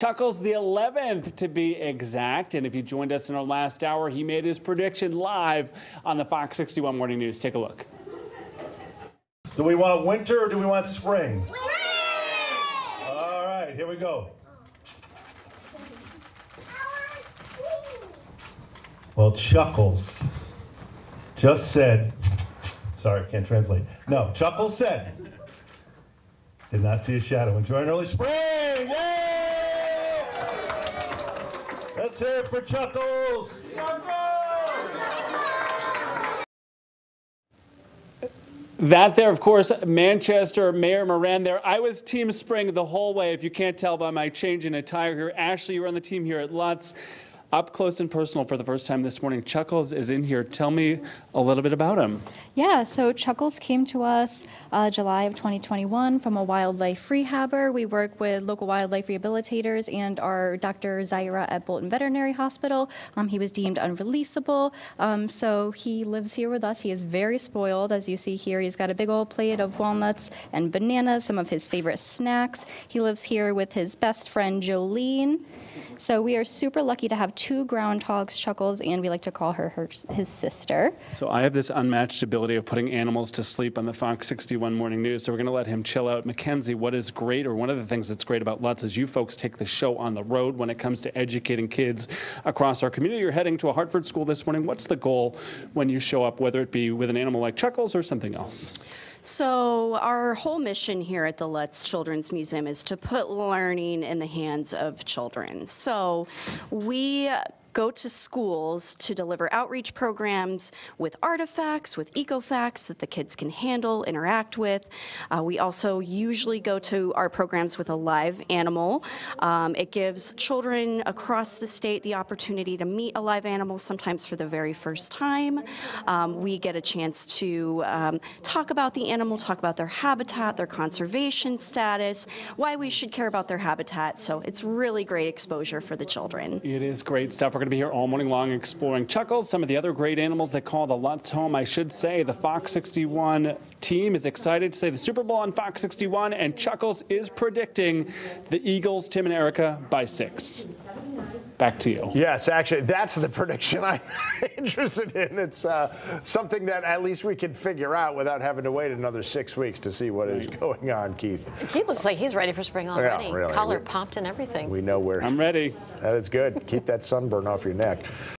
Chuckles the 11th, to be exact. And if you joined us in our last hour, he made his prediction live on the Fox 61 Morning News. Take a look. Do we want winter or do we want spring? Spring! All right, here we go. Well, Chuckles just said, sorry, can't translate. No, Chuckles said, did not see a shadow. Enjoy an early spring! Yay! Let's hear it for Chuckles! Chuckles! That there, of course, Manchester Mayor Moran there. I was Team Spring the whole way, if you can't tell by my change in attire here. Ashley, you're on the team here at Lutz. Up close and personal for the first time this morning, Chuckles is in here. Tell me a little bit about him. Yeah, so Chuckles came to us July of 2021 from a wildlife rehabber. We work with local wildlife rehabilitators and our Dr. Zaira at Bolton Veterinary Hospital. He was deemed unreleasable, so he lives here with us. He is very spoiled, as you see here. He's got a big old plate of walnuts and bananas, some of his favorite snacks. He lives here with his best friend, Jolene. So we are super lucky to have two groundhogs, Chuckles, and we like to call her, his sister. So I have this unmatched ability of putting animals to sleep on the Fox 61 Morning News, so we're going to let him chill out. Mackenzie, what is great, or one of the things that's great about Lutz, is you folks take the show on the road when it comes to educating kids across our community. You're heading to a Hartford school this morning. What's the goal when you show up, whether it be with an animal like Chuckles or something else? So our whole mission here at the Lutz Children's Museum is to put learning in the hands of children. So we go to schools to deliver outreach programs with artifacts, with eco-facts that the kids can handle, interact with. We also usually go to our programs with a live animal. It gives children across the state the opportunity to meet a live animal, sometimes for the very first time. We get a chance to talk about the animal, talk about their habitat, their conservation status, why we should care about their habitat. So it's really great exposure for the children. It is great stuff. We're going to be here all morning long exploring Chuckles, some of the other great animals that call the Lutz home. I should say the Fox 61 team is excited to say the Super Bowl on Fox 61, and Chuckles is predicting the Eagles, Tim and Erica, by 6. Back to you. Yes, actually, that's the prediction I'm interested in. It's something that at least we can figure out without having to wait another 6 weeks to see what is going on, Keith. Keith looks like he's ready for spring already. Yeah, really. Collar popped and everything. We know where. I'm ready. That is good. Keep that sunburn off your neck.